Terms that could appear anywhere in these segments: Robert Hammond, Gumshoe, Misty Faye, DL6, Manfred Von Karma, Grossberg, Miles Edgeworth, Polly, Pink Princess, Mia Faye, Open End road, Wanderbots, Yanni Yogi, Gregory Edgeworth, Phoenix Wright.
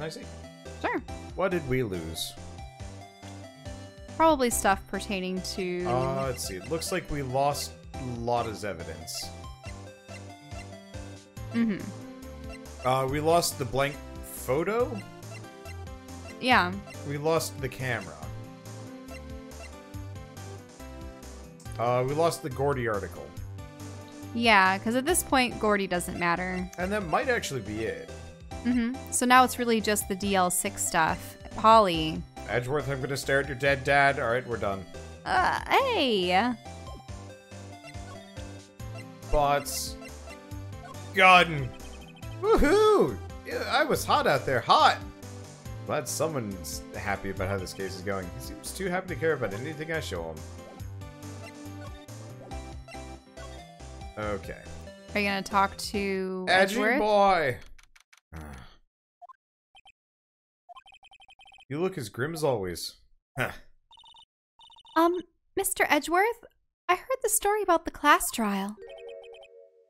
Can I see? Sure. What did we lose? Probably stuff pertaining to... let's see. It looks like we lost Lotta's evidence. Mm-hmm. We lost the blank photo? Yeah. We lost the camera. We lost the Gordy article. Yeah, because at this point, Gordy doesn't matter. And that might actually be it. Mm-hmm. So now it's really just the DL6 stuff. Polly. Edgeworth, I'm gonna stare at your dead dad. Alright, we're done. Hey! Bots. Gun. Woohoo! I was hot out there. Hot! Glad someone's happy about how this case is going. He seems too happy to care about anything I show him. Okay. Are you gonna talk to Edgeworth? Edgy boy! You look as grim as always. Huh. Mr. Edgeworth, I heard the story about the class trial.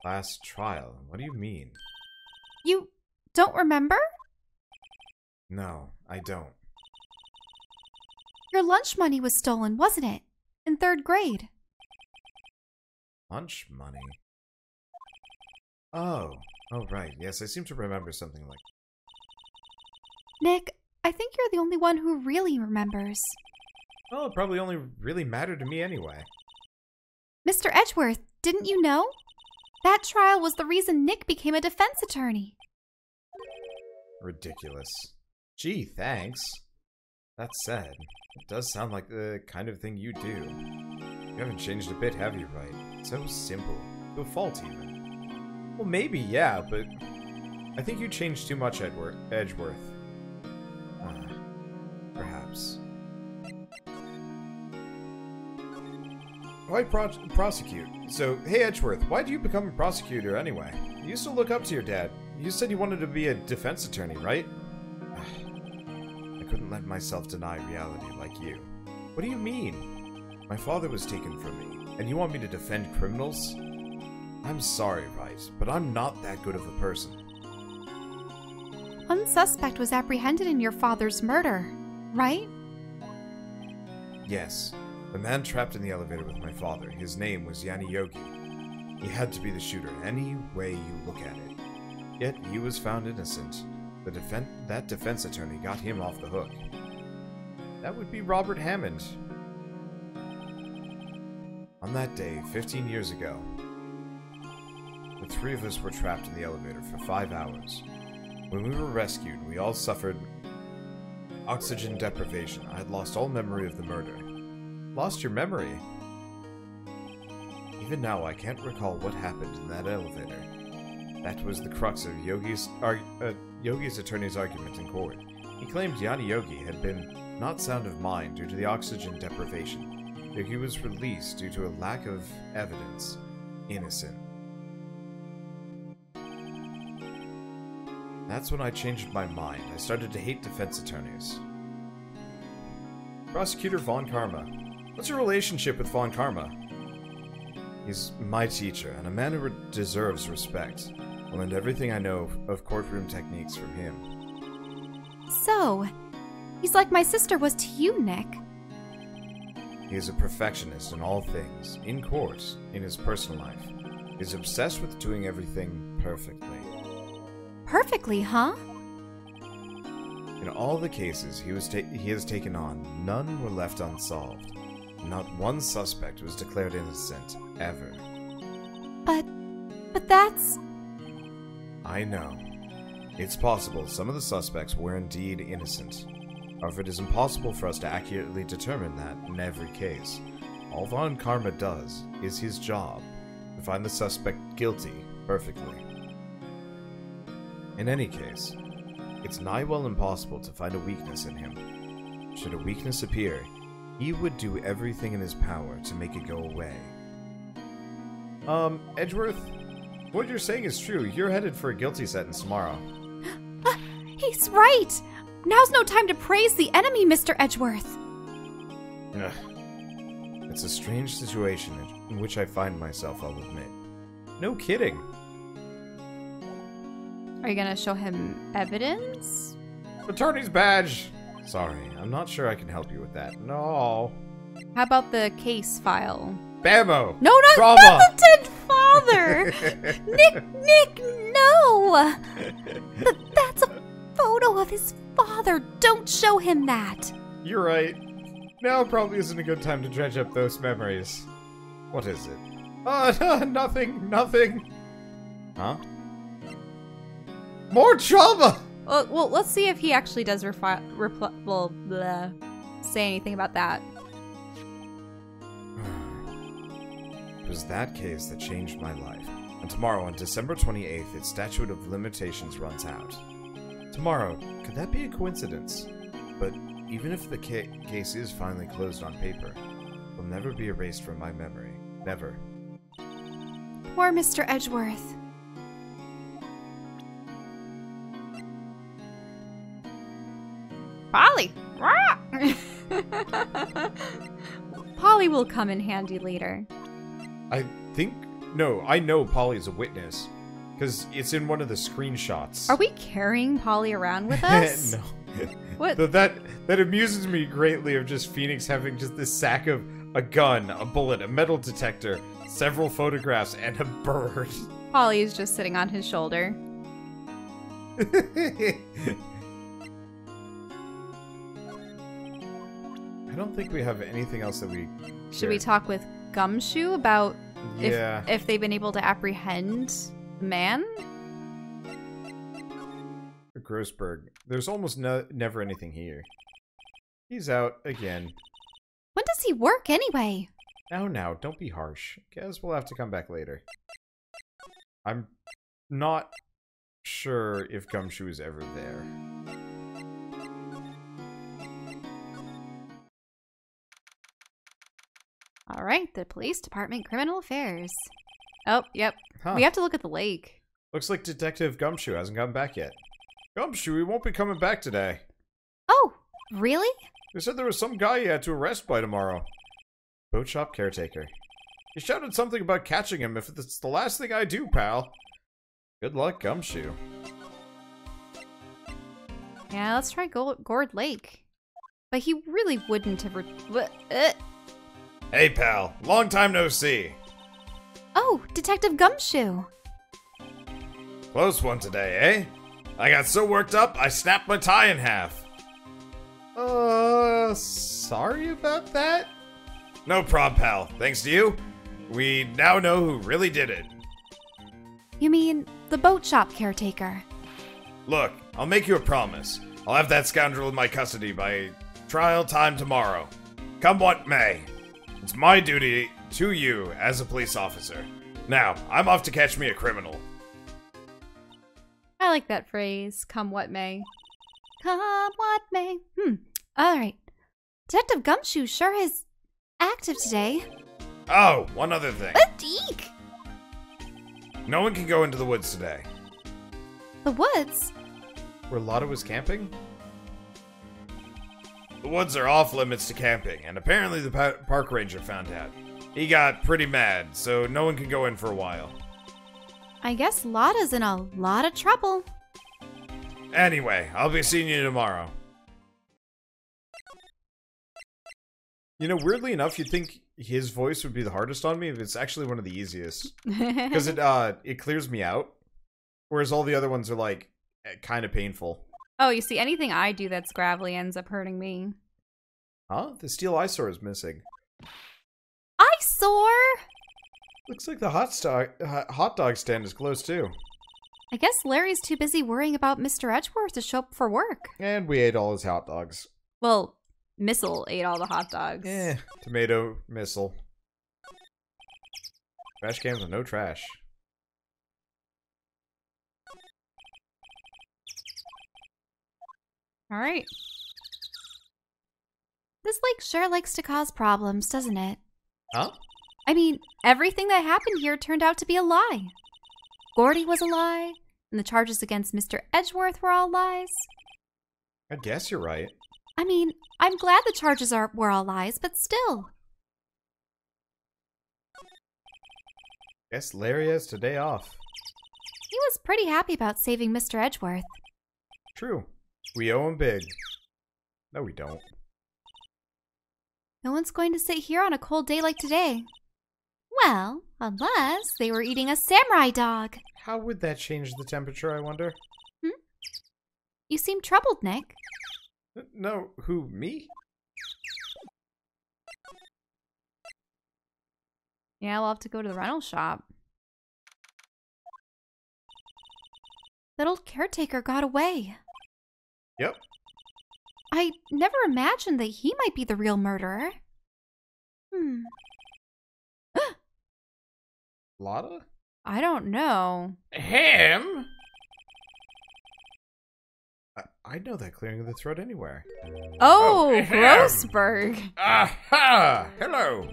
Class trial? What do you mean? You don't remember? No, I don't. Your lunch money was stolen, wasn't it? In third grade. Lunch money? Oh right, yes, I seem to remember something like that. Nick, I think you're the only one who really remembers. Well, it probably only really mattered to me anyway. Mr. Edgeworth, didn't you know? That trial was the reason Nick became a defense attorney. Ridiculous. Gee, thanks. That said, it does sound like the kind of thing you do. You haven't changed a bit, have you, right? So simple. To a fault, even. Well, maybe, yeah, but... I think you changed too much, Edgeworth. Perhaps. Why prosecute? So, hey Edgeworth, why do you become a prosecutor anyway? You used to look up to your dad. You said you wanted to be a defense attorney, right? I couldn't let myself deny reality like you. What do you mean? My father was taken from me, and you want me to defend criminals? I'm sorry, Rice, but I'm not that good of a person. One suspect was apprehended in your father's murder. Right? Yes. The man trapped in the elevator with my father. His name was Yanni Yogi. He had to be the shooter, any way you look at it. Yet he was found innocent. That defense attorney got him off the hook. That would be Robert Hammond. On that day, 15 years ago, the three of us were trapped in the elevator for 5 hours. When we were rescued, we all suffered oxygen deprivation. I had lost all memory of the murder. Lost your memory? Even now, I can't recall what happened in that elevator. That was the crux of Yogi's attorney's argument in court. He claimed Yanni Yogi had been not sound of mind due to the oxygen deprivation. Yogi was released due to a lack of evidence. Innocent. That's when I changed my mind. I started to hate defense attorneys. Prosecutor Von Karma. What's your relationship with Von Karma? He's my teacher, and a man who deserves respect. I learned everything I know of courtroom techniques from him. So, he's like my sister was to you, Nick. He is a perfectionist in all things, in court, in his personal life. He's obsessed with doing everything perfectly. Perfectly, huh? In all the cases he has taken on, none were left unsolved. Not one suspect was declared innocent, ever. But that's... I know. It's possible some of the suspects were indeed innocent. However, it is impossible for us to accurately determine that in every case. All Von Karma does is his job, to find the suspect guilty perfectly. In any case, it's nigh well impossible to find a weakness in him. Should a weakness appear, he would do everything in his power to make it go away. Edgeworth, what you're saying is true. You're headed for a guilty sentence tomorrow. He's right! Now's no time to praise the enemy, Mr. Edgeworth! Ugh. It's a strange situation in which I find myself, I'll admit. No kidding! Are you gonna show him evidence? Attorney's badge! Sorry, I'm not sure I can help you with that. No. How about the case file? Bambo! No, not the dead father! Nick, no! That's a photo of his father. Don't show him that. You're right. Now probably isn't a good time to dredge up those memories. What is it? Nothing. Huh? More trauma! Well, let's see if he actually does say anything about that. It was that case that changed my life. And tomorrow, on December 28th, its statute of limitations runs out. Tomorrow, could that be a coincidence? But even if the case is finally closed on paper, it will never be erased from my memory. Never. Poor Mr. Edgeworth. Polly! Polly will come in handy later. I know Polly's a witness. Because it's in one of the screenshots. Are we carrying Polly around with us? No. What? That amuses me greatly of just Phoenix having just this sack of a gun, a bullet, a metal detector, several photographs, and a bird. Polly is just sitting on his shoulder. I don't think we have anything else that we... Should we talk with Gumshoe about if they've been able to apprehend... Man? Grossberg. There's almost never anything here. He's out again. When does he work anyway? Now, don't be harsh. Guess we'll have to come back later. I'm not sure if Gumshoe is ever there. Alright, the police department criminal affairs. Oh, yep. Huh. We have to look at the lake. Looks like Detective Gumshoe hasn't come back yet. Gumshoe, he won't be coming back today. Oh, really? They said there was some guy he had to arrest by tomorrow. Boat shop caretaker. He shouted something about catching him if it's the last thing I do, pal. Good luck, Gumshoe. Yeah, let's try Gourd Lake. But he really wouldn't have... Hey, pal. Long time no see. Oh, Detective Gumshoe! Close one today, eh? I got so worked up, I snapped my tie in half. Sorry about that? No prob, pal. Thanks to you, we now know who really did it. You mean the boat shop caretaker? Look, I'll make you a promise. I'll have that scoundrel in my custody by trial time tomorrow. Come what may. It's my duty... to you, as a police officer. Now, I'm off to catch me a criminal. I like that phrase, come what may. Come what may. Alright. Detective Gumshoe sure is active today. Oh, one other thing. Eek! No one can go into the woods today. The woods? Where Lotta was camping? The woods are off limits to camping, and apparently the park ranger found out. He got pretty mad, so no one can go in for a while. I guess Lotta's in a lot of trouble. Anyway, I'll be seeing you tomorrow. You know, weirdly enough, you'd think his voice would be the hardest on me, but it's actually one of the easiest. Because it clears me out. Whereas all the other ones are, like, kind of painful. Oh, you see, anything I do that's gravelly ends up hurting me. Huh? The steel eyesore is missing. Eyesore? Looks like the hot dog stand is closed too. I guess Larry's too busy worrying about Mr. Edgeworth to show up for work. And we ate all his hot dogs. Well, Missile ate all the hot dogs. Eh, tomato, Missile. Trash cans with no trash. Alright. This lake sure likes to cause problems, doesn't it? Huh? I mean, everything that happened here turned out to be a lie. Gordy was a lie, and the charges against Mr. Edgeworth were all lies. I guess you're right. I mean, I'm glad the charges were all lies, but still. Guess Larry has today off. He was pretty happy about saving Mr. Edgeworth. True. We owe him big. No, we don't. No one's going to sit here on a cold day like today. Well, unless they were eating a samurai dog. How would that change the temperature, I wonder? Hmm? You seem troubled, Nick. No, who, me? Yeah, we'll have to go to the rental shop. That old caretaker got away. Yep. I never imagined that he might be the real murderer. Hmm. Lotta? I don't know. Him? I'd know that clearing of the throat anywhere. Oh Grossberg! Aha! Hello!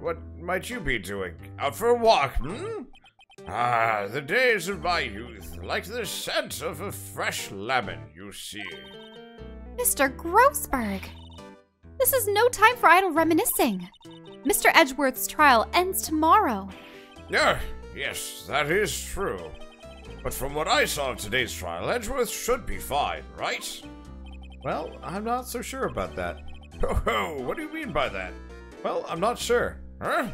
What might you be doing? Out for a walk, hmm? Ah, the days of my youth, like the scent of a fresh lemon, you see. Mr. Grossberg! This is no time for idle reminiscing. Mr. Edgeworth's trial ends tomorrow. Yes, that is true. But from what I saw of today's trial, Edgeworth should be fine, right? Well, I'm not so sure about that. Oh, what do you mean by that? Well, I'm not sure. Huh?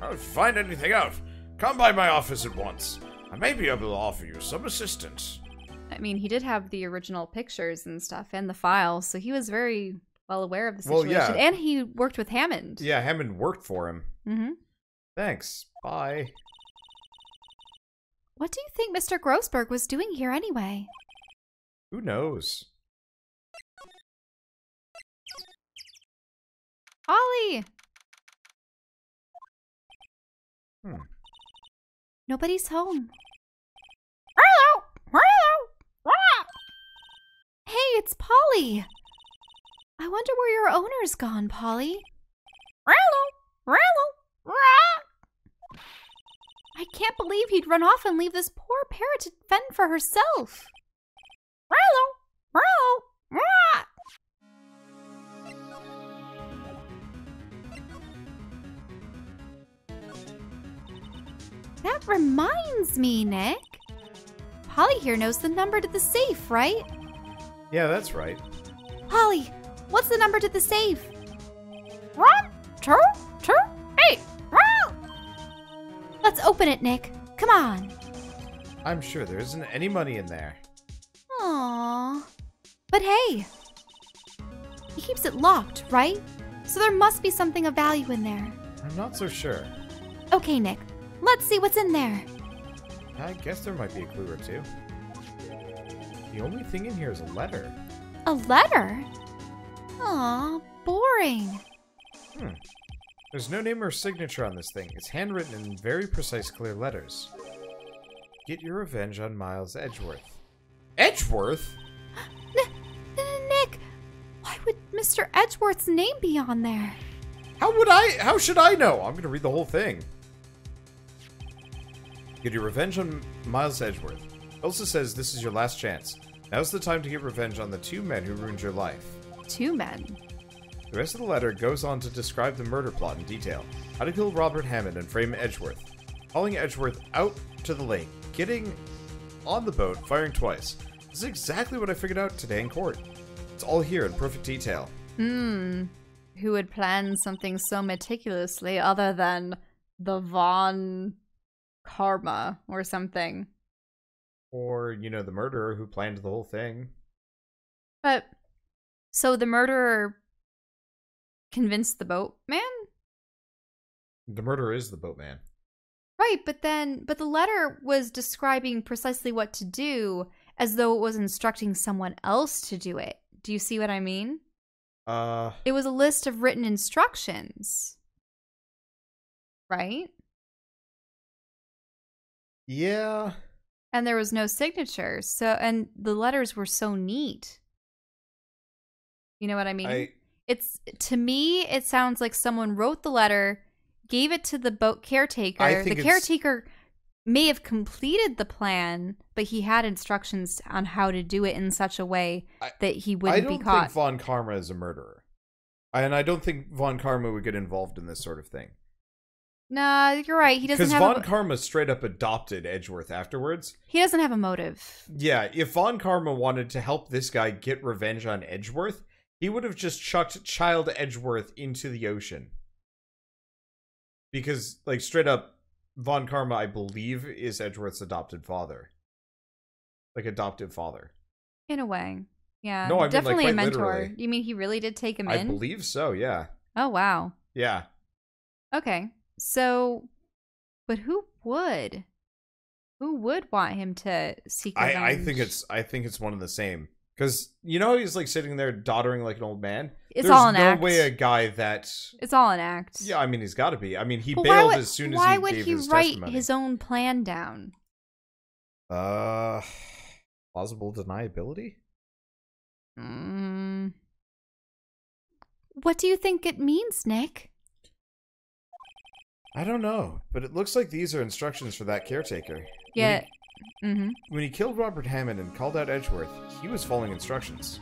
I'll find anything out. Come by my office at once. I may be able to offer you some assistance. I mean, he did have the original pictures and stuff and the files, so he was very well aware of the situation. Well, yeah. And he worked with Hammond. Yeah, Hammond worked for him. Mm-hmm. Thanks. Bye. What do you think Mr. Grossberg was doing here anyway? Who knows? Ollie! Hmm. Nobody's home. Hello! Hello! Hey, it's Polly! I wonder where your owner's gone, Polly. Hello! Hello! I can't believe he'd run off and leave this poor parrot to fend for herself. That reminds me, Nick. Polly here knows the number to the safe, right? Yeah, that's right. Polly, what's the number to the safe? 1, 2, 2, 8. Let's open it, Nick. Come on. I'm sure there isn't any money in there. Aww. But hey, he keeps it locked, right? So there must be something of value in there. I'm not so sure. Okay, Nick. Let's see what's in there. I guess there might be a clue or two. The only thing in here is a letter. A letter? Aww, boring. Hmm. There's no name or signature on this thing. It's handwritten in very precise, clear letters. Get your revenge on Miles Edgeworth. Edgeworth? Nick, why would Mr. Edgeworth's name be on there? How should I know? I'm gonna read the whole thing. Get your revenge on Miles Edgeworth. Elsa says this is your last chance. Now's the time to get revenge on the two men who ruined your life. Two men? The rest of the letter goes on to describe the murder plot in detail. How to kill Robert Hammond and frame Edgeworth. Hauling Edgeworth out to the lake. Getting on the boat, firing twice. This is exactly what I figured out today in court. It's all here in perfect detail. Hmm. Who would plan something so meticulously other than the Von Karma or something? Or, you know, the murderer who planned the whole thing. But, so the murderer convinced the boatman? The murderer is the boatman. Right, but the letter was describing precisely what to do as though it was instructing someone else to do it. Do you see what I mean? It was a list of written instructions. Right? Yeah. And there was no signature, and the letters were so neat. You know what I mean? To me, it sounds like someone wrote the letter, gave it to the boat caretaker. The caretaker may have completed the plan, but he had instructions on how to do it in such a way that he wouldn't be caught. I don't think Von Karma is a murderer. And I don't think Von Karma would get involved in this sort of thing. Nah, you're right. He doesn't have Because Von Karma straight up adopted Edgeworth afterwards. He doesn't have a motive. Yeah, if Von Karma wanted to help this guy get revenge on Edgeworth, he would have just chucked child Edgeworth into the ocean. Because, like, straight up, Von Karma, I believe, is Edgeworth's adopted father. Like, adoptive father. In a way. Yeah. No, I mean, definitely like, a mentor. Literally. You mean he really did take him in? I believe so, yeah. Oh, wow. Yeah. Okay. So, but who would want him to seek revenge? I think it's one of the same, because you know he's like sitting there doddering like an old man. It's all an act. Yeah, I mean he's got to be. I mean he bailed as soon as he gave his testimony. Why would he write his own plan down? Plausible deniability. What do you think it means, Nick? I don't know, but it looks like these are instructions for that caretaker. Yeah. When he killed Robert Hammond and called out Edgeworth, he was following instructions.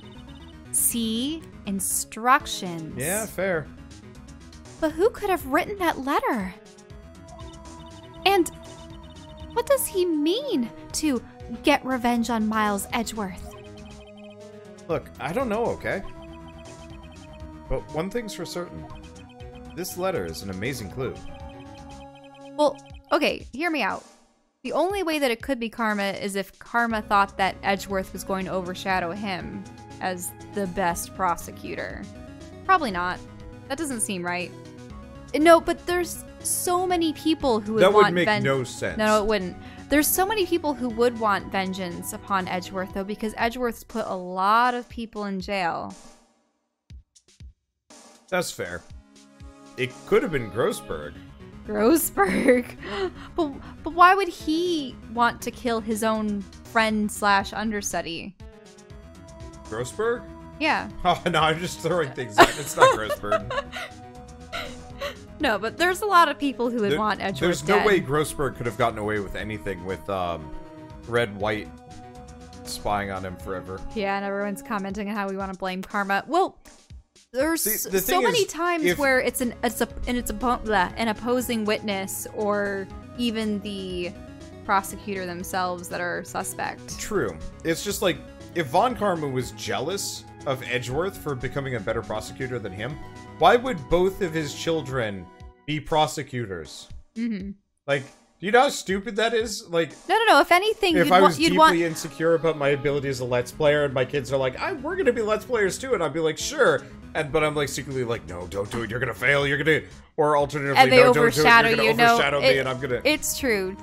See? Instructions. Yeah, fair. But who could have written that letter? And what does he mean to get revenge on Miles Edgeworth? Look, I don't know, okay? But one thing's for certain. This letter is an amazing clue. Well, okay, hear me out. The only way that it could be Karma is if Karma thought that Edgeworth was going to overshadow him as the best prosecutor. Probably not. That doesn't seem right. No, but there's so many people who would want vengeance. That would make no sense. No, it wouldn't. There's so many people who would want vengeance upon Edgeworth, though, because Edgeworth's put a lot of people in jail. That's fair. It could have been Grossberg. Grossberg? But why would he want to kill his own friend/understudy? Grossberg? Yeah. Oh, no, I'm just throwing things out. It's not Grossberg. No, but there's a lot of people who would want Edgeworth dead. There's no way Grossberg could have gotten away with anything with Red, White spying on him forever. Yeah, and everyone's commenting on how we want to blame Karma. Well... There's so many times where it's an opposing witness or even the prosecutor themselves that are suspect. True. It's just like if Von Karma was jealous of Edgeworth for becoming a better prosecutor than him, why would both of his children be prosecutors? Mm-hmm. Like, do you know how stupid that is? Like, no. If anything, if I was deeply insecure about my ability as a Let's Player, and my kids are like, "We're gonna be Let's Players too," and I'd be like, "Sure." But I'm like secretly like, no, don't do it. You're gonna fail. You're gonna, or alternatively, and they no, overshadow don't do it. You're gonna overshadow me, and I'm gonna. It's true.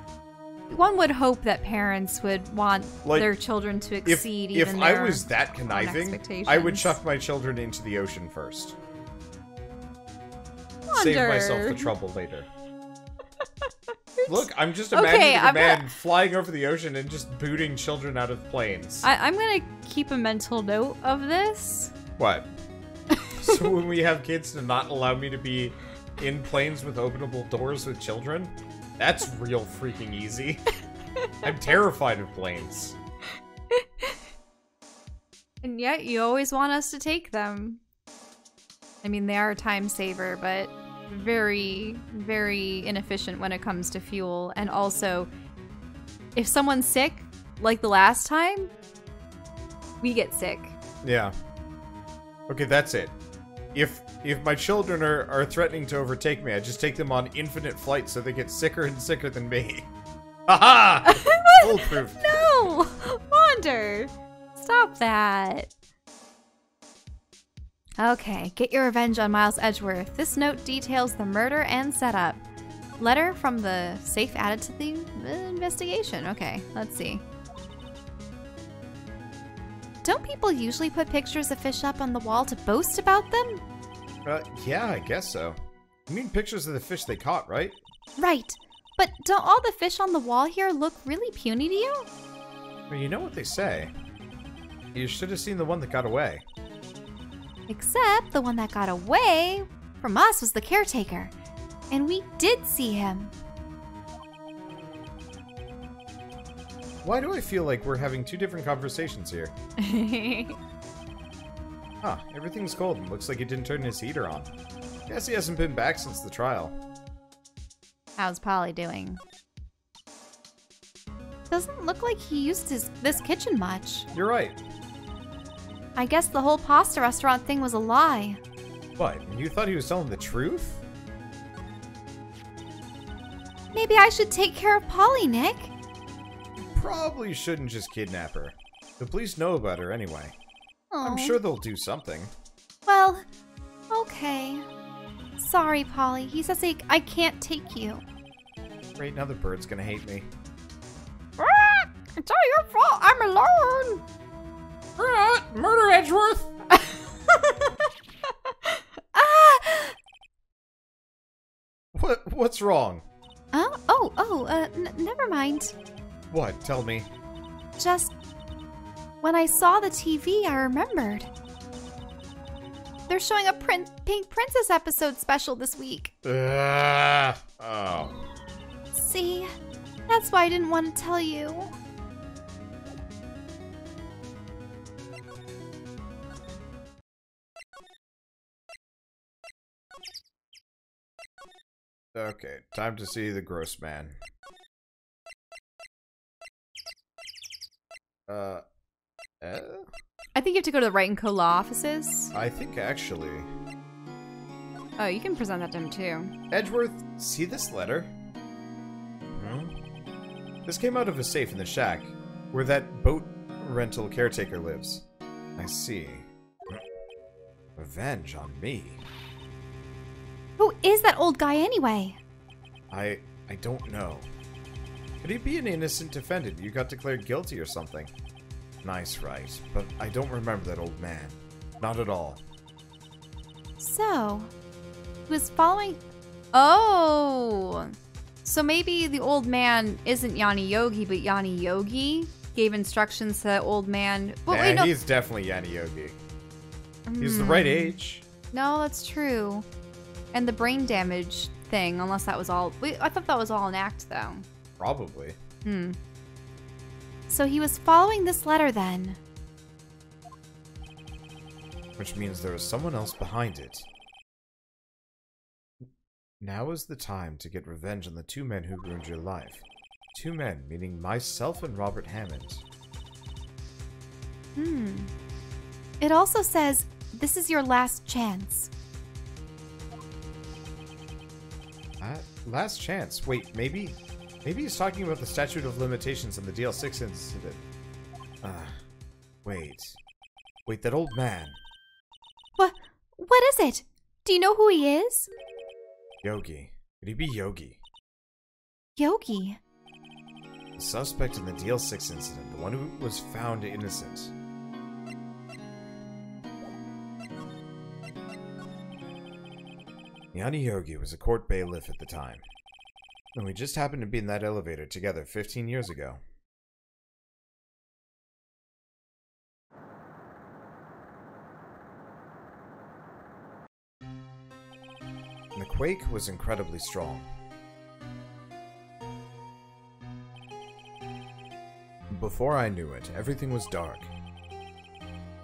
One would hope that parents would want their children to exceed. If I was that conniving, I would chuck my children into the ocean first. Save myself the trouble later. Look, I'm just imagining a man flying over the ocean and just booting children out of planes. I'm gonna keep a mental note of this. What? So when we have kids to not allow me to be in planes with openable doors with children, that's real freaking easy. I'm terrified of planes. And yet you always want us to take them. I mean, they are a time saver, but very, very inefficient when it comes to fuel. And also, if someone's sick, like the last time, we get sick. Yeah. Okay, that's it. If my children are threatening to overtake me, I just take them on infinite flight so they get sicker and sicker than me. Haha! Foolproof. No! Wander! Stop that. Okay, get your revenge on Miles Edgeworth. This note details the murder and setup. Letter from the safe added to the investigation. Okay, let's see. Don't people usually put pictures of fish up on the wall to boast about them? Yeah, I guess so. You mean pictures of the fish they caught, right? Right. But don't all the fish on the wall here look really puny to you? Well, you know what they say. You should have seen the one that got away. Except the one that got away from us was the caretaker. And we did see him. Why do I feel like we're having two different conversations here? Huh, everything's cold and looks like he didn't turn his heater on. Guess he hasn't been back since the trial. How's Polly doing? Doesn't look like he used this kitchen much. You're right. I guess the whole pasta restaurant thing was a lie. What? You thought he was telling the truth? Maybe I should take care of Polly, Nick. You probably shouldn't just kidnap her. The police know about her anyway. Aww. I'm sure they'll do something. Well, okay. Sorry, Polly. He says I can't take you. Right now the bird's gonna hate me. Ah, it's all your fault. I'm alone. Murder, Edgeworth! Ah! What's wrong? Never mind. What? Tell me. Just... when I saw the TV, I remembered. They're showing a Pink Princess episode special this week. Oh. See? That's why I didn't want to tell you. Okay, time to see the gross man. I think you have to go to the Wright and Co. law offices. I think actually. Oh, you can present that to him too. Edgeworth, see this letter? Hmm? This came out of a safe in the shack, where that boat rental caretaker lives. I see. Revenge on me. Who is that old guy anyway? I don't know. Could he be an innocent defendant? You got declared guilty or something. Nice, right? But I don't remember that old man. Not at all. So, he was following... Oh! So maybe the old man isn't Yanni Yogi, but Yanni Yogi gave instructions to that old man... But wait, no. He's definitely Yanni Yogi. He's the right age. No, that's true. And the brain damage thing, unless that was all... Wait, I thought that was all an act, though. Probably. Hmm. So he was following this letter, then. Which means there was someone else behind it. Now is the time to get revenge on the two men who ruined your life. Two men, meaning myself and Robert Hammond. Hmm. It also says, this is your last chance. Last chance. Wait, maybe he's talking about the statute of limitations in the DL6 incident. Wait, that old man. What is it? Do you know who he is? Yogi. Could he be Yogi? Yogi? The suspect in the DL6 incident, the one who was found innocent. Yanni Yogi was a court bailiff at the time, and we just happened to be in that elevator together 15 years ago. And the quake was incredibly strong. Before I knew it, everything was dark.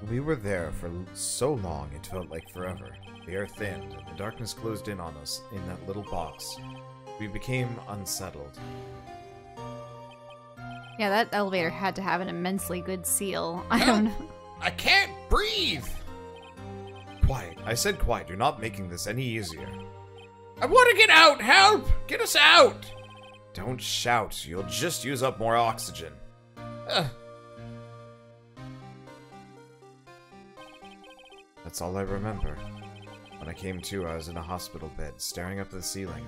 We were there for so long it felt like forever. The air thinned, and the darkness closed in on us in that little box. We became unsettled. Yeah, that elevator had to have an immensely good seal. I don't know. I can't breathe! Quiet. I said quiet. You're not making this any easier. I want to get out! Help! Get us out! Don't shout. You'll just use up more oxygen. Ugh. That's all I remember. When I came to, I was in a hospital bed, staring up at the ceiling.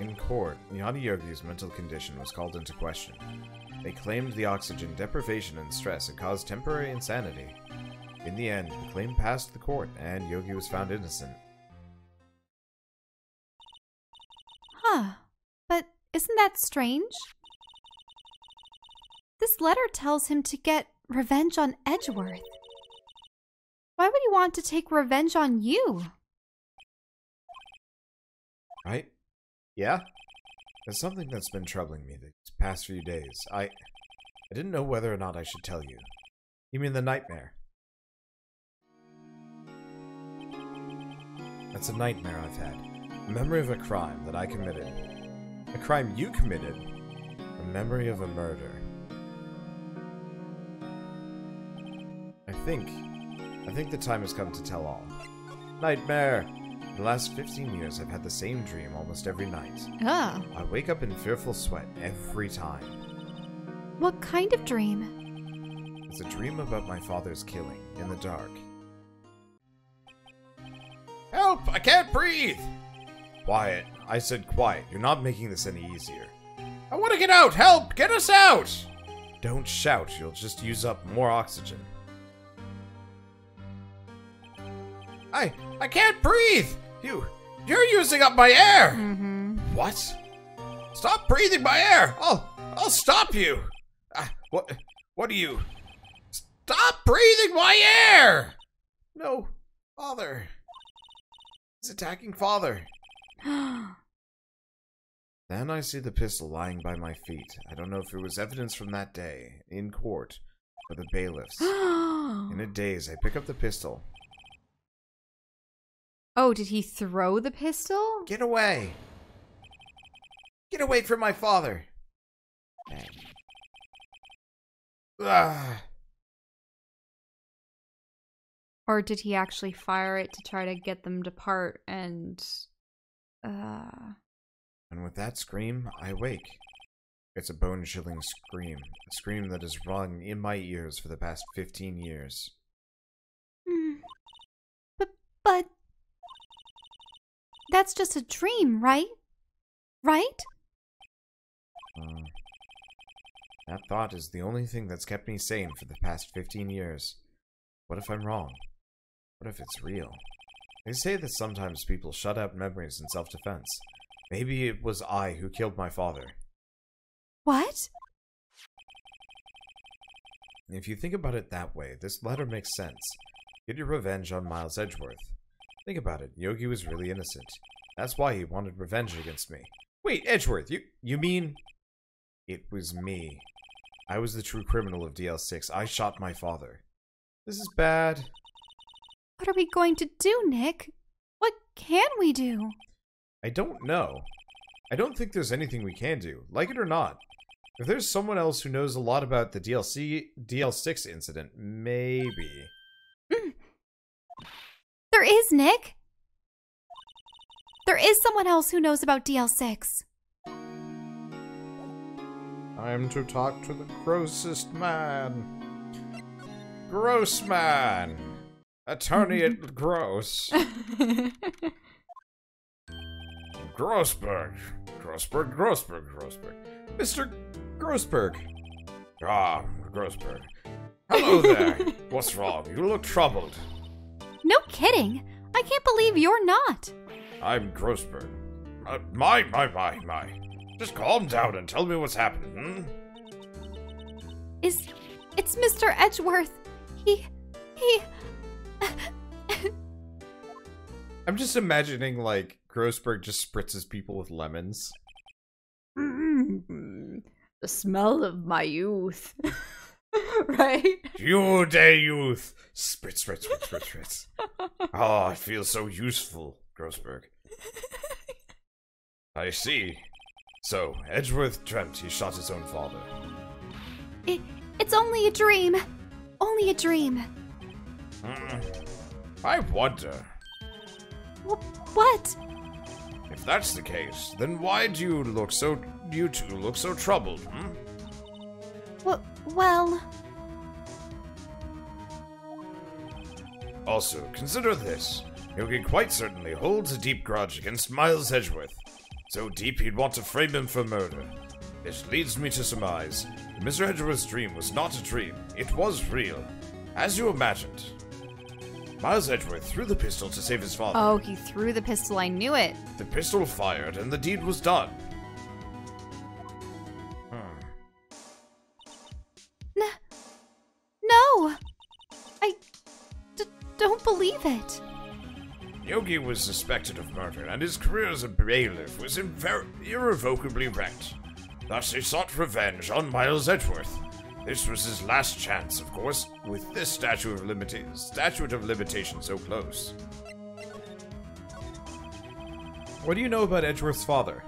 In court, Yanni Yogi's mental condition was called into question. They claimed the oxygen deprivation and stress had caused temporary insanity. In the end, the claim passed the court, and Yogi was found innocent. Huh. But isn't that strange? This letter tells him to get revenge on Edgeworth. Why would he want to take revenge on you? Right? Yeah? There's something that's been troubling me these past few days. I didn't know whether or not I should tell you. You mean the nightmare? That's a nightmare I've had. A memory of a crime that I committed. A crime you committed? A memory of a murder. I think the time has come to tell all. Nightmare! In the last 15 years, I've had the same dream almost every night. Ah. I wake up in fearful sweat every time. What kind of dream? It's a dream about my father's killing, in the dark. Help! I can't breathe! Quiet. I said quiet. You're not making this any easier. I want to get out! Help! Get us out! Don't shout. You'll just use up more oxygen. I can't breathe! You're using up my air! Mm-hmm. What? Stop breathing my air! I'll stop you! What are you? Stop breathing my air! No, Father. He's attacking Father. Then I see the pistol lying by my feet. I don't know if it was evidence from that day, in court, or the bailiffs. In a daze, I pick up the pistol. Oh, did he throw the pistol? Get away! Get away from my father! Or did he actually fire it to try to get them to part and... And with that scream, I wake. It's a bone-chilling scream. A scream that has rung in my ears for the past 15 years. Mm. But... That's just a dream, right? Right? That thought is the only thing that's kept me sane for the past 15 years. What if I'm wrong? What if it's real? They say that sometimes people shut out memories in self-defense. Maybe it was I who killed my father. What? If you think about it that way, this letter makes sense. Get your revenge on Miles Edgeworth. Think about it, Yogi was really innocent. That's why he wanted revenge against me. Wait, Edgeworth, you mean... It was me. I was the true criminal of DL6. I shot my father. This is bad. What are we going to do, Nick? What can we do? I don't know. I don't think there's anything we can do, like it or not. If there's someone else who knows a lot about the DL6 incident, maybe... There is, Nick! There is someone else who knows about DL6. Time to talk to the grossest man. Grossman! Attorney at Gross. Grossberg. Grossberg, Grossberg, Grossberg. Mr. Grossberg. Ah, Grossberg. Hello there. What's wrong? You look troubled. No kidding! I can't believe you're not! I'm Grossberg. My. Just calm down and tell me what's happened, hmm? It's Mr. Edgeworth. He... I'm just imagining, like, Grossberg just spritzes people with lemons. The smell of my youth. Right? You day youth! Spritz, spritz, spritz, spritz, spritz. Oh, I feel so useful, Grossberg. I see. So, Edgeworth dreamt he shot his own father. It's only a dream. Only a dream. I wonder. What? If that's the case, then why do you two look so troubled, hmm? Well... Also, consider this. Yogi quite certainly holds a deep grudge against Miles Edgeworth. So deep he'd want to frame him for murder. This leads me to surmise that Mr. Edgeworth's dream was not a dream. It was real. As you imagined. Miles Edgeworth threw the pistol to save his father. Oh, he threw the pistol. I knew it. The pistol fired and the deed was done. Don't believe it. Yogi was suspected of murder, and his career as a bailiff was irrevocably wrecked. Thus, he sought revenge on Miles Edgeworth. This was his last chance, of course, with this statute of limitations so close. What do you know about Edgeworth's father?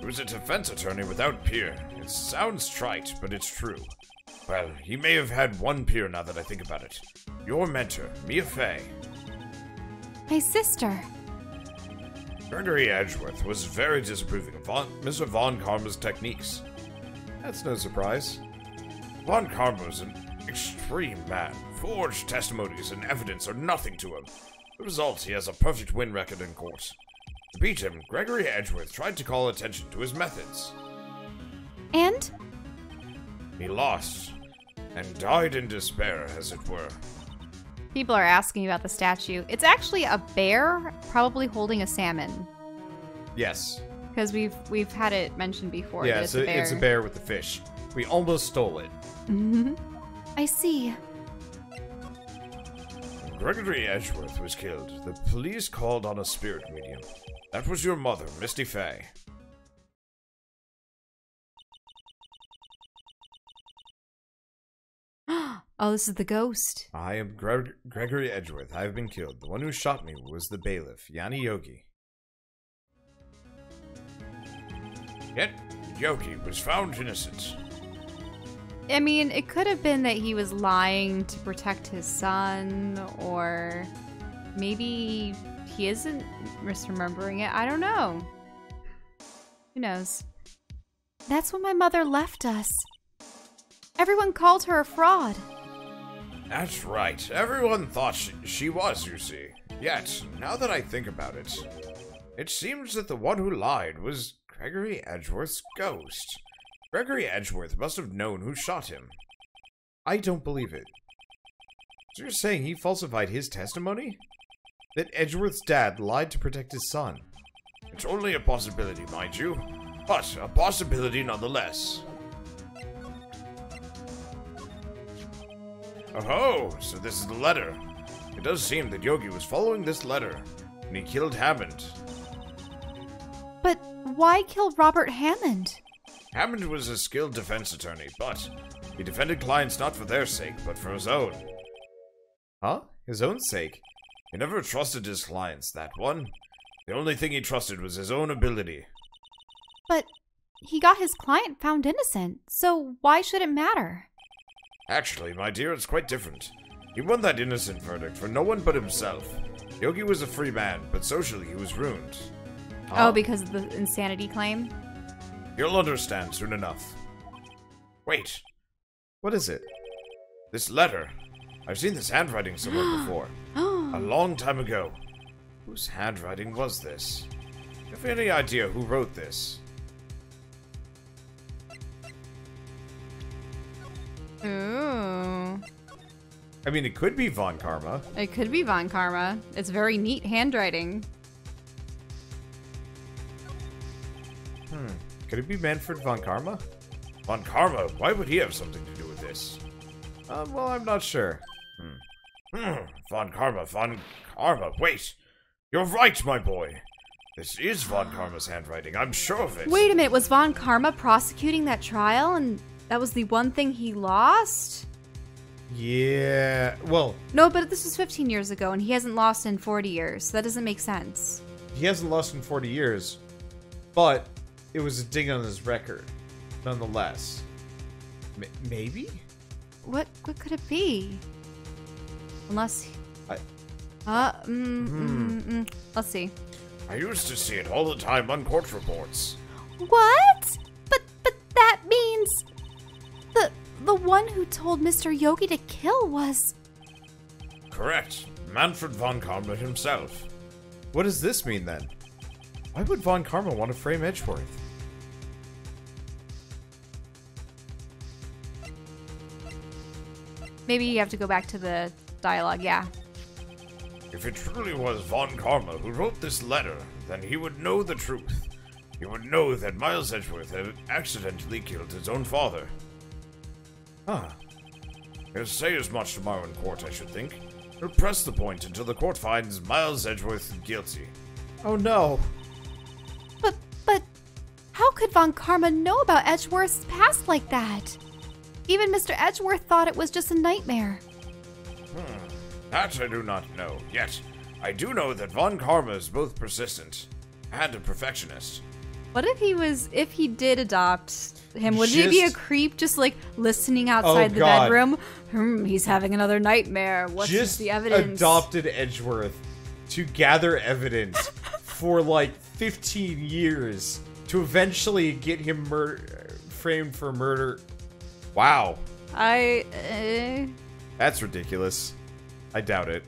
He was a defense attorney without peer. It sounds trite, but it's true. Well, he may have had one peer now that I think about it. Your mentor, Mia Faye. My sister. Gregory Edgeworth was very disapproving of Mr. Von Karma's techniques. That's no surprise. Von Karma was an extreme man. Forged testimonies and evidence are nothing to him. The result, he has a perfect win record in court. To beat him, Gregory Edgeworth tried to call attention to his methods. And? He lost, and died in despair, as it were. People are asking about the statue. It's actually a bear, probably holding a salmon. Yes. Because we've had it mentioned before. Yeah, it's a bear with the fish. We almost stole it. Mm-hmm. I see. When Gregory Edgeworth was killed, the police called on a spirit medium. That was your mother, Misty Faye. Oh, this is the ghost. I am Gregory Edgeworth. I have been killed. The one who shot me was the bailiff, Yanni Yogi. Yet, Yogi was found innocent. I mean, it could have been that he was lying to protect his son, or maybe he isn't misremembering it. I don't know. Who knows? That's when my mother left us. Everyone called her a fraud. That's right. Everyone thought she was, you see. Yet, now that I think about it, it seems that the one who lied was Gregory Edgeworth's ghost. Gregory Edgeworth must have known who shot him. I don't believe it. So you're saying he falsified his testimony? That Edgeworth's dad lied to protect his son? It's only a possibility, mind you, but a possibility nonetheless. Oh, so this is the letter. It does seem that Yogi was following this letter, and he killed Hammond. But why kill Robert Hammond? Hammond was a skilled defense attorney, but he defended clients not for their sake, but for his own. Huh? His own sake? He never trusted his clients, that one. The only thing he trusted was his own ability. But he got his client found innocent, so why should it matter? Actually, my dear, it's quite different. He won that innocent verdict for no one but himself. Yogi was a free man, but socially he was ruined. Oh, because of the insanity claim? You'll understand soon enough. Wait. What is it? This letter. I've seen this handwriting somewhere before. A long time ago. Whose handwriting was this? Do you have any idea who wrote this? Ooh. I mean, it could be Von Karma. It could be Von Karma. It's very neat handwriting. Hmm. Could it be Manfred Von Karma? Von Karma? Why would he have something to do with this? Well, I'm not sure. Von Karma. Wait! You're right, my boy! This is Von Karma's handwriting. I'm sure of it. Wait a minute. Was Von Karma prosecuting that trial and... that was the one thing he lost? Yeah, well... No, but this was 15 years ago, and he hasn't lost in 40 years, so that doesn't make sense. He hasn't lost in 40 years, but it was a ding on his record, nonetheless. Maybe? What could it be? Unless... Let's see. I used to see it all the time on court reports. What? But that means... The one who told Mr. Yogi to kill was... Correct. Manfred Von Karma himself. What does this mean, then? Why would Von Karma want to frame Edgeworth? Maybe you have to go back to the dialogue, yeah. If it truly was Von Karma who wrote this letter, then he would know the truth. He would know that Miles Edgeworth had accidentally killed his own father. Huh. He'll say as much tomorrow in court, I should think. He'll press the point until the court finds Miles Edgeworth guilty. Oh no. But how could Von Karma know about Edgeworth's past like that? Even Mr. Edgeworth thought it was just a nightmare. That I do not know. Yet, I do know that Von Karma is both persistent. and a perfectionist. What if he was, if he did adopt him, would he be a creep just like listening outside the bedroom? He's having another nightmare. What's the evidence? Adopted Edgeworth to gather evidence for like 15 years to eventually get him framed for murder. Wow. That's ridiculous. I doubt it.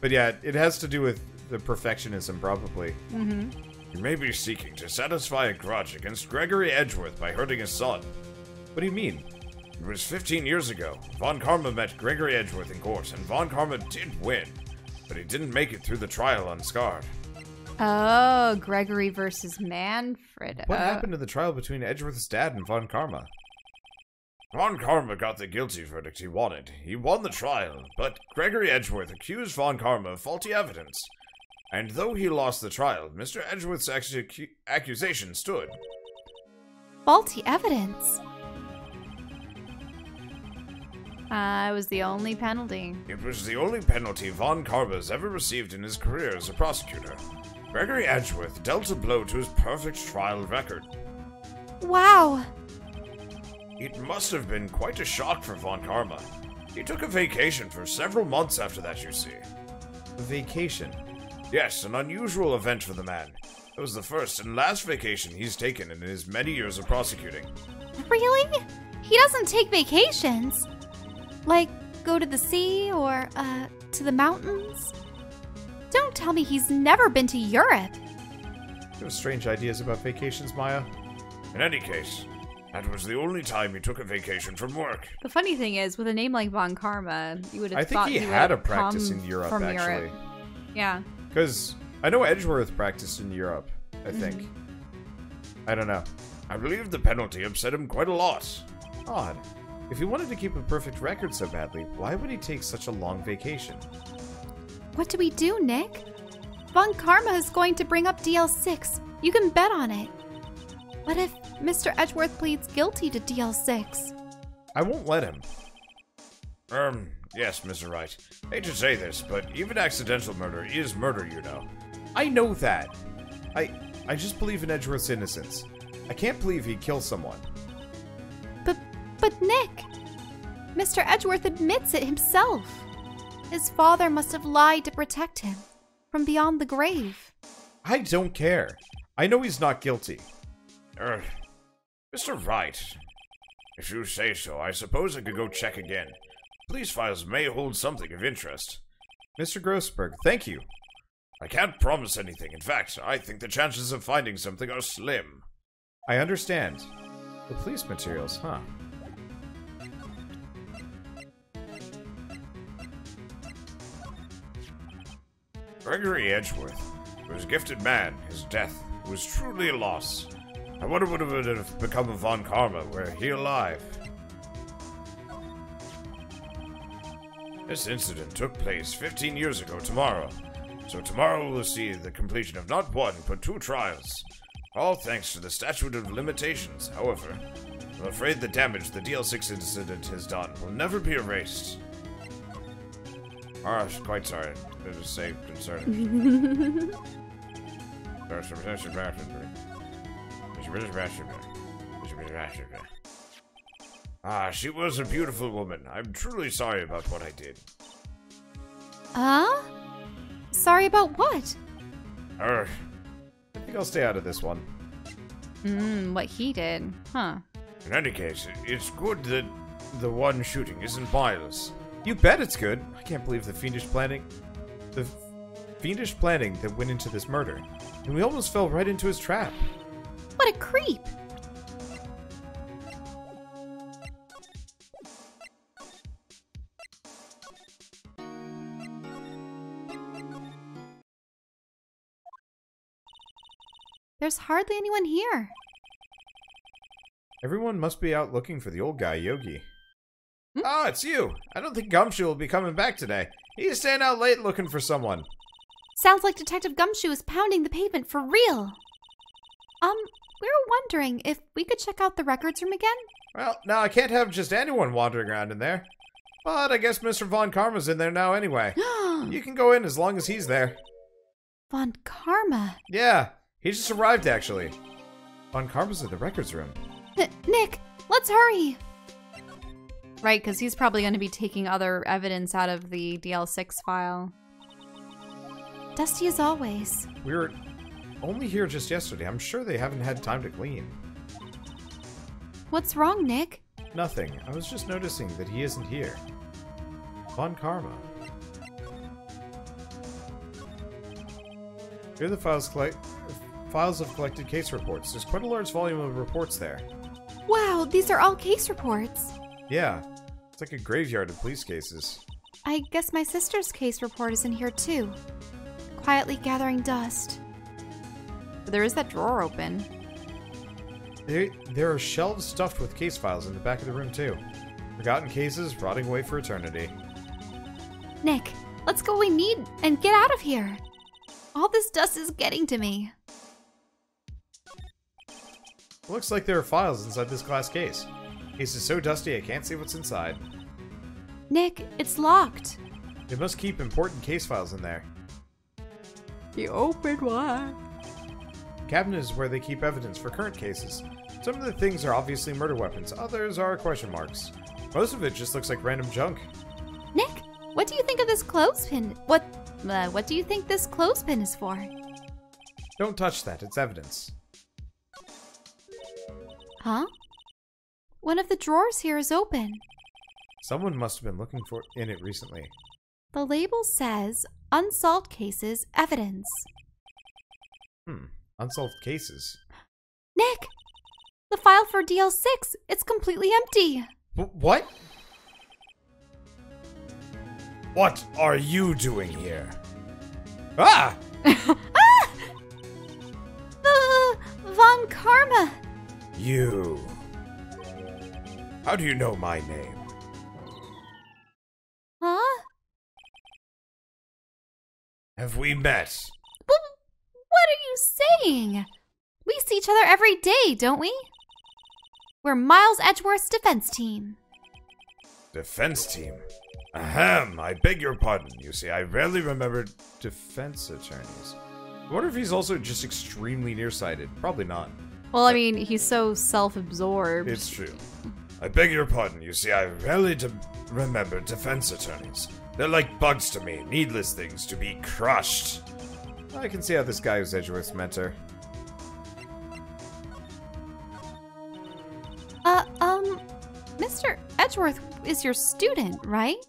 But yeah, it has to do with the perfectionism probably. Mm-hmm. You may be seeking to satisfy a grudge against Gregory Edgeworth by hurting his son. What do you mean? It was 15 years ago. Von Karma met Gregory Edgeworth in court, and Von Karma did win, but he didn't make it through the trial unscarred. Oh, Gregory versus Manfred. What happened to the trial between Edgeworth's dad and Von Karma? Von Karma got the guilty verdict he wanted. He won the trial, but Gregory Edgeworth accused Von Karma of faulty evidence. And though he lost the trial, Mr. Edgeworth's accusation stood. Faulty evidence? It was the only penalty. It was the only penalty Von Karma's ever received in his career as a prosecutor. Gregory Edgeworth dealt a blow to his perfect trial record. Wow! It must have been quite a shock for Von Karma. He took a vacation for several months after that, you see. Vacation? Yes, an unusual event for the man. It was the first and last vacation he's taken in his many years of prosecuting. Really? He doesn't take vacations? Like, go to the sea or, to the mountains? Don't tell me he's never been to Europe. You have strange ideas about vacations, Maya. In any case, that was the only time he took a vacation from work. The funny thing is, with a name like Von Karma, you would have thought he had a practice in Europe, actually. Europe. Yeah. Because I know Edgeworth practiced in Europe, I think. I don't know. I believe the penalty upset him quite a lot. Odd. If he wanted to keep a perfect record so badly, why would he take such a long vacation? What do we do, Nick? Von Karma is going to bring up DL6. You can bet on it. What if Mr. Edgeworth pleads guilty to DL6? I won't let him. Yes, Mr. Wright. I hate to say this, but even accidental murder is murder, you know. I know that. I just believe in Edgeworth's innocence. I can't believe he'd kill someone. But Nick! Mr. Edgeworth admits it himself. His father must have lied to protect him from beyond the grave. I don't care. I know he's not guilty. Mr. Wright, if you say so, I suppose I could go check again. Police files may hold something of interest. Mr. Grossberg, thank you. I can't promise anything. In fact, I think the chances of finding something are slim. I understand. The police materials, huh? Gregory Edgeworth was a gifted man. His death was truly a loss. I wonder what it would have become of Von Karma were he alive. This incident took place 15 years ago tomorrow, so tomorrow we'll see the completion of not one, but two trials. All thanks to the statute of limitations, however. I'm afraid the damage the DL6 incident has done will never be erased. Ah, quite sorry. I just say concerning. Ah, she was a beautiful woman. I'm truly sorry about what I did. Sorry about what? I think I'll stay out of this one. What he did, huh? In any case, it's good that the one shooting isn't Miles. You bet it's good. I can't believe the fiendish planning that went into this murder. And we almost fell right into his trap. What a creep! There's hardly anyone here. Everyone must be out looking for the old guy, Yogi. Ah, it's you! I don't think Gumshoe will be coming back today. He's staying out late looking for someone. Sounds like Detective Gumshoe is pounding the pavement for real. We were wondering if we could check out the records room again? Well, no, I can't have just anyone wandering around in there. But I guess Mr. Von Karma's in there now anyway. You can go in as long as he's there. Von Karma? Yeah. He just arrived, actually. Von Karma's in the records room. Nick, let's hurry. Right, because he's probably going to be taking other evidence out of the DL6 file. Dusty as always. We were only here just yesterday. I'm sure they haven't had time to clean. What's wrong, Nick? Nothing. I was just noticing that he isn't here. Von Karma. Here are the files of collected case reports. There's quite a large volume of reports there. Wow, these are all case reports. Yeah, it's like a graveyard of police cases. I guess my sister's case report is in here too. Quietly gathering dust. But there is that drawer open. There are shelves stuffed with case files in the back of the room too. Forgotten cases rotting away for eternity. Nick, let's go we need and get out of here. All this dust is getting to me. It looks like there are files inside this glass case. This is so dusty I can't see what's inside. Nick, it's locked. They must keep important case files in there. The open one. The cabinet is where they keep evidence for current cases. Some of the things are obviously murder weapons, others are question marks. Most of it just looks like random junk. Nick, what do you think of this clothespin? What do you think this clothespin is for? Don't touch that, it's evidence. Huh? One of the drawers here is open. Someone must have been looking for in it recently. The label says, unsolved cases, evidence. Unsolved cases. Nick! The file for DL6, it's completely empty. What? What are you doing here? Ah! Ah! Von Karma! You... How do you know my name? Huh? Have we met? What are you saying? We see each other every day, don't we? We're Miles Edgeworth's defense team. Defense team? Ahem, I beg your pardon. You see, I rarely remember defense attorneys. I wonder if he's also just extremely nearsighted. Probably not. Well, I mean, he's so self-absorbed. It's true. I beg your pardon, you see, I rarely remember defense attorneys. They're like bugs to me, needless things to be crushed. I can see how this guy was Edgeworth's mentor. Mr. Edgeworth is your student, right?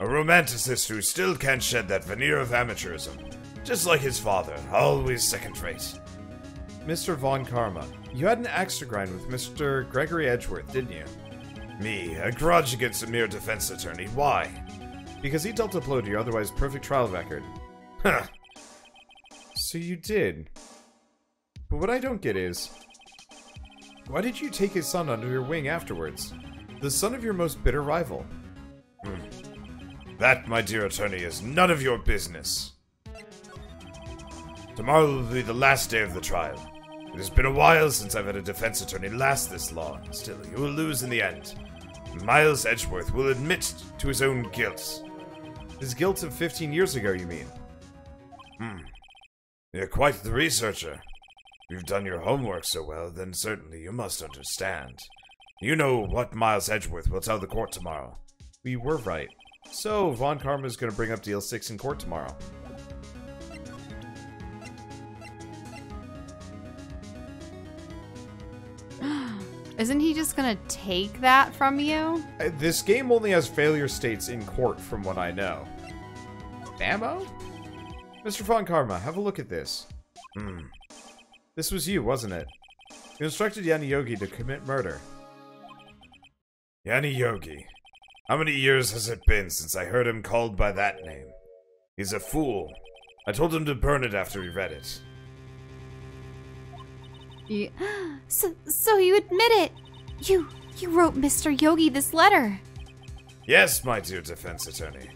A romanticist who still can't shed that veneer of amateurism. Just like his father, always second rate. Mr. Von Karma, you had an axe to grind with Mr. Gregory Edgeworth, didn't you? Me, a grudge against a mere defense attorney. Why? Because he dealt a blow to your otherwise perfect trial record. Huh. So you did. But what I don't get is, why did you take his son under your wing afterwards? The son of your most bitter rival. That, my dear attorney, is none of your business. Tomorrow will be the last day of the trial. It has been a while since I've had a defense attorney last this long. Still, you will lose in the end. Miles Edgeworth will admit to his own guilt. His guilt of 15 years ago, you mean? You're quite the researcher. You've done your homework so well, then certainly you must understand. You know what Miles Edgeworth will tell the court tomorrow. We were right. So, Von Karma is going to bring up DL6 in court tomorrow. Isn't he just gonna take that from you? This game only has failure states in court, from what I know. Bammo? Mr. Von Karma, have a look at this. This was you, wasn't it? You instructed Yanni Yogi to commit murder. Yanni Yogi? How many years has it been since I heard him called by that name? He's a fool. I told him to burn it after he read it. Yeah. So you admit it! You wrote Mr. Yogi this letter! Yes, my dear defense attorney.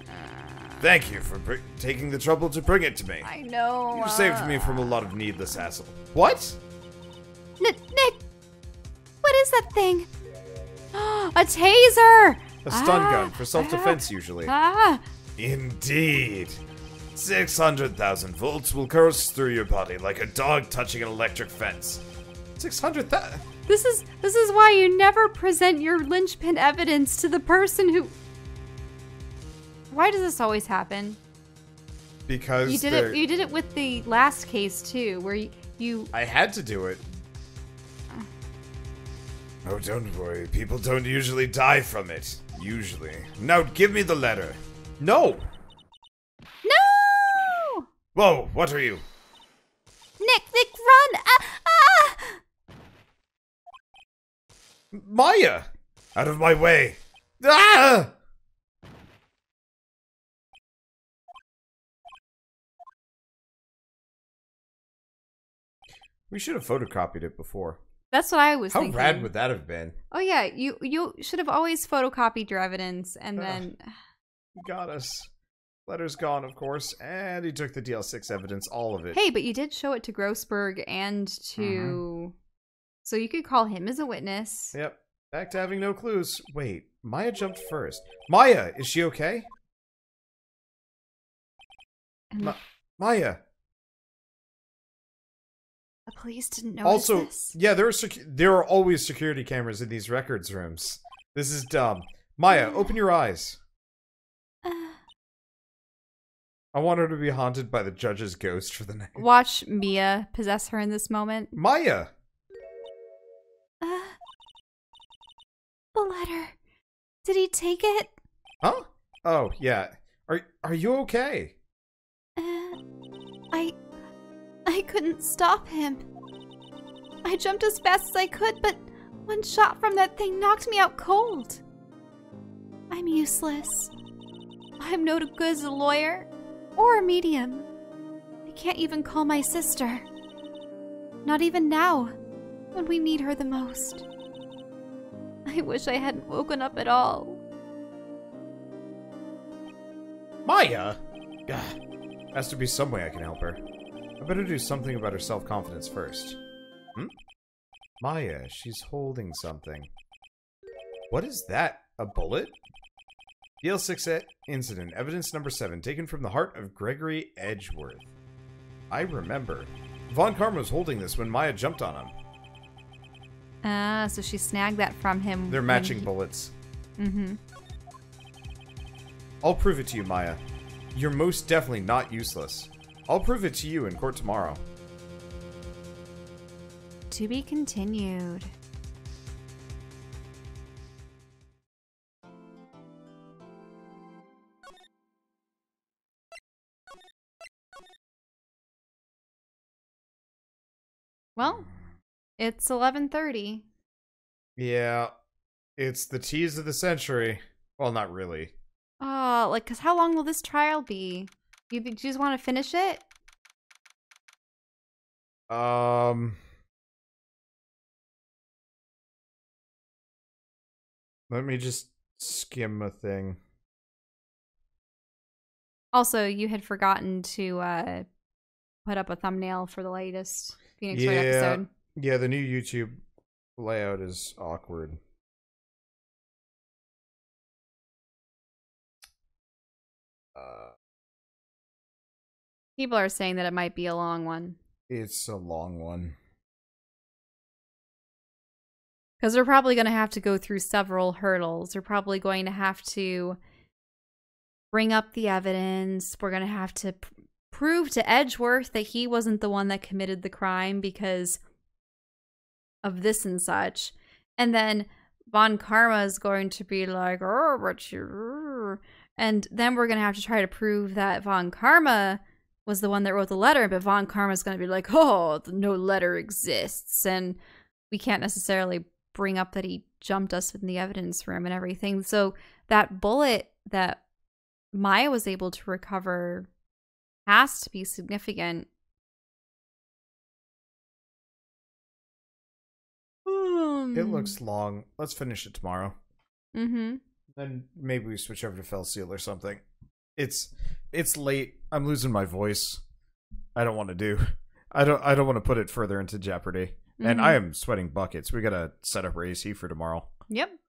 Thank you for taking the trouble to bring it to me. I know. You saved me from a lot of needless hassle. What? Nick! What is that thing? A taser! A stun gun for self-defense usually. Indeed! 600,000 volts will course through your body like a dog touching an electric fence. 600,000. This is why you never present your linchpin evidence to the person who. Why does this always happen? Because you did it with the last case too, where you. I had to do it. Oh, don't worry. People don't usually die from it. Usually. Now give me the letter. No. No. Whoa! What are you? Nick! Nick, run! Maya! Out of my way! Ah! We should have photocopied it before. That's what I was thinking. How rad would that have been? Oh yeah, you should have always photocopied your evidence and then... Got us. Letter's gone, of course, and he took the DL6 evidence, all of it. Hey, but you did show it to Grossberg and to... Mm-hmm. So you could call him as a witness. Yep. Back to having no clues. Wait, Maya jumped first. Maya, is she okay? Maya. The police didn't know. Also, this. Yeah, there are always security cameras in these records rooms. This is dumb. Maya, open your eyes. I want her to be haunted by the judge's ghost for the night. Watch Mia possess her in this moment. Maya. The letter. Did he take it? Huh? Oh, yeah. Are you okay? I couldn't stop him. I jumped as fast as I could, but one shot from that thing knocked me out cold. I'm useless. I'm no good as a lawyer or a medium. I can't even call my sister. Not even now, when we need her the most. I wish I hadn't woken up at all. Maya? Has to be some way I can help her. I better do something about her self-confidence first. Hmm? Maya, she's holding something. What is that? A bullet? DL6 incident, evidence number 7, taken from the heart of Gregory Edgeworth. I remember. Von Karma was holding this when Maya jumped on him. Ah, so she snagged that from him. They're matching bullets. Mm-hmm. I'll prove it to you, Maya. You're most definitely not useless. I'll prove it to you in court tomorrow. To be continued. Well... It's 11:30. Yeah, it's the tease of the century. Well, not really. Oh, like, cause how long will this trial be? Do you just want to finish it? Let me just skim a thing. Also, you had forgotten to put up a thumbnail for the latest Phoenix Wright episode. Yeah, the new YouTube layout is awkward. People are saying that it might be a long one. It's a long one. Because they're probably going to have to go through several hurdles. They're probably going to have to bring up the evidence. We're going to have to prove to Edgeworth that he wasn't the one that committed the crime because... of this and such. And then Von Karma is going to be like, oh, but you. And then we're going to have to try to prove that Von Karma was the one that wrote the letter. But Von Karma is going to be like, oh, no letter exists. And we can't necessarily bring up that he jumped us in the evidence room and everything. So that bullet that Maya was able to recover has to be significant. It looks long. Let's finish it tomorrow. Mm-hmm. Then maybe we switch over to Felseal or something. It's late. I'm losing my voice. I don't want to put it further into jeopardy. Mm-hmm. And I am sweating buckets. We gotta set up for AC for tomorrow. Yep.